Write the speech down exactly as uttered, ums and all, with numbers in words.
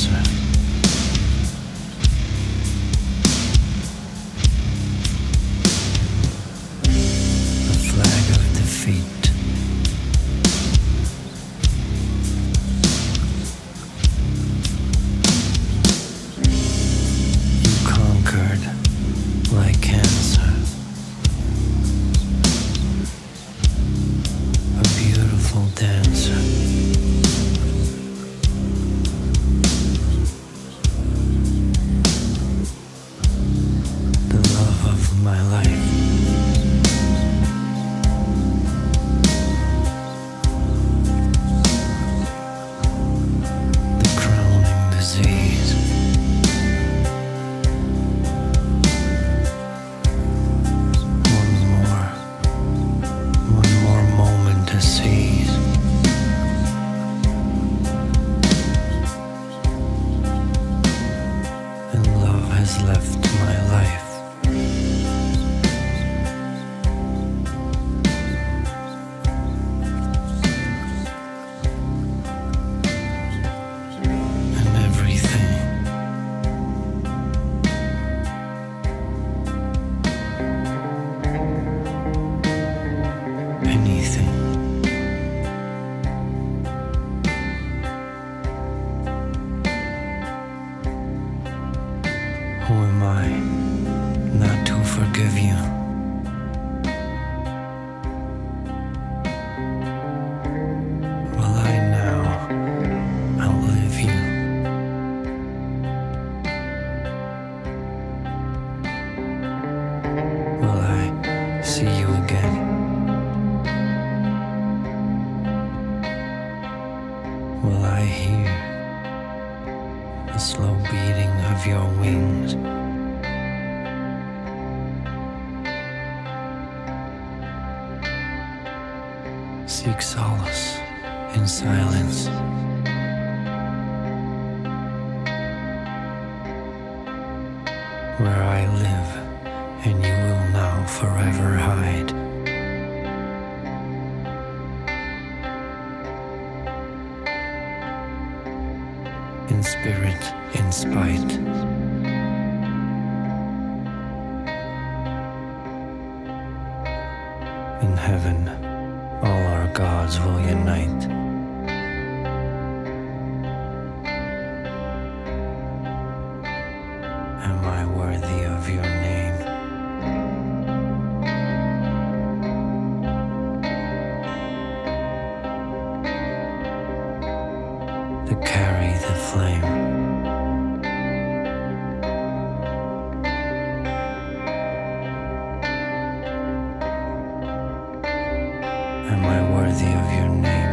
Smith. The flag of defeat. You conquered like cancer. A beautiful dancer. My life. The crowning disease. One more, one more moment to seize. And love has left my life. Who am I not to forgive you? Will I now outlive you? Will I see you again? Will I hear the slow beating of your wings? Seek solace in silence. Where I live, and you will now forever hide. In spirit, in spite. In heaven, all our gods will unite. Am I worthy of your name? To carry the flame. Am I worthy of your name?